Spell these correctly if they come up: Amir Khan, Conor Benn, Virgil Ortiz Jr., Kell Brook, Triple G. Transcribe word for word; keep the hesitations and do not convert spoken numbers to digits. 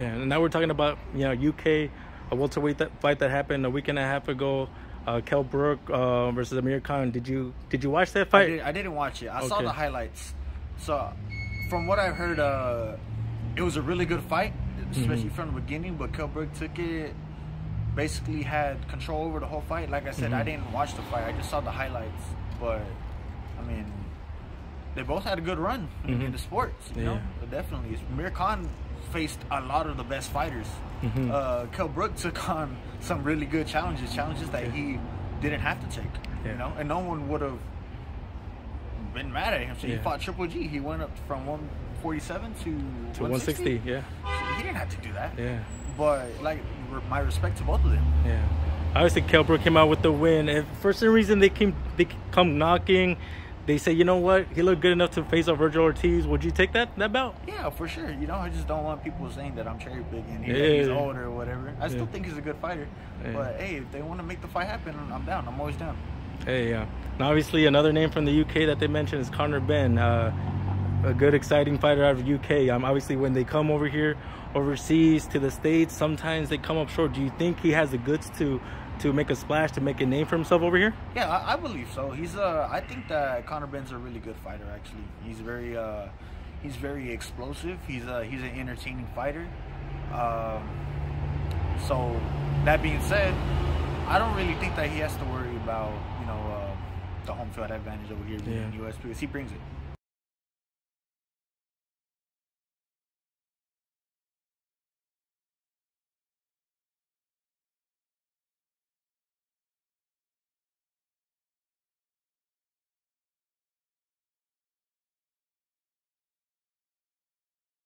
And now we're talking about, you know, U K uh, welterweight that fight that happened a week and a half ago, uh, Kell Brook uh, versus Amir Khan. Did you did you watch that fight? I, did, I didn't watch it. I okay. saw the highlights. So from what I've heard, uh, it was a really good fight, especially mm-hmm. from the beginning. But Kell Brook took it, basically had control over the whole fight. Like I said, mm-hmm. I didn't watch the fight. I just saw the highlights. But I mean, they both had a good run mm-hmm. in the sports. You yeah. know, but definitely. Amir Khan faced a lot of the best fighters. Mm-hmm. uh, Kell Brook took on some really good challenges, challenges that he didn't have to take, yeah. you know, and no one would have been mad at him. So yeah. he fought Triple G. He went up from one forty-seven to, to one sixty. Yeah, so he didn't have to do that. Yeah, but like, my respect to both of them. Yeah, obviously Kell Brook came out with the win. If for some reason they came, they come knocking. They say, you know what, he looked good enough to face off Virgil Ortiz. Would you take that that bout? Yeah, for sure. You know, I just don't want people saying that I'm cherry picking. He, yeah, he's yeah. old or whatever. I still yeah. think he's a good fighter. Yeah. But hey, if they want to make the fight happen, I'm down. I'm always down. Hey, yeah. Uh, now, obviously, another name from the U K that they mentioned is Conor Benn, uh, a good, exciting fighter out of the U K. Um, obviously, when they come over here, overseas to the States, sometimes they come up short. Do you think he has the goods to? to make a splash, to make a name for himself over here? Yeah, I, I believe so. He's uh, I think that Conor Benn's a really good fighter. Actually, he's very, uh, he's very explosive. He's uh, he's an entertaining fighter. Um, so that being said, I don't really think that he has to worry about you know uh, the home field advantage over here yeah. in the U S because he brings it.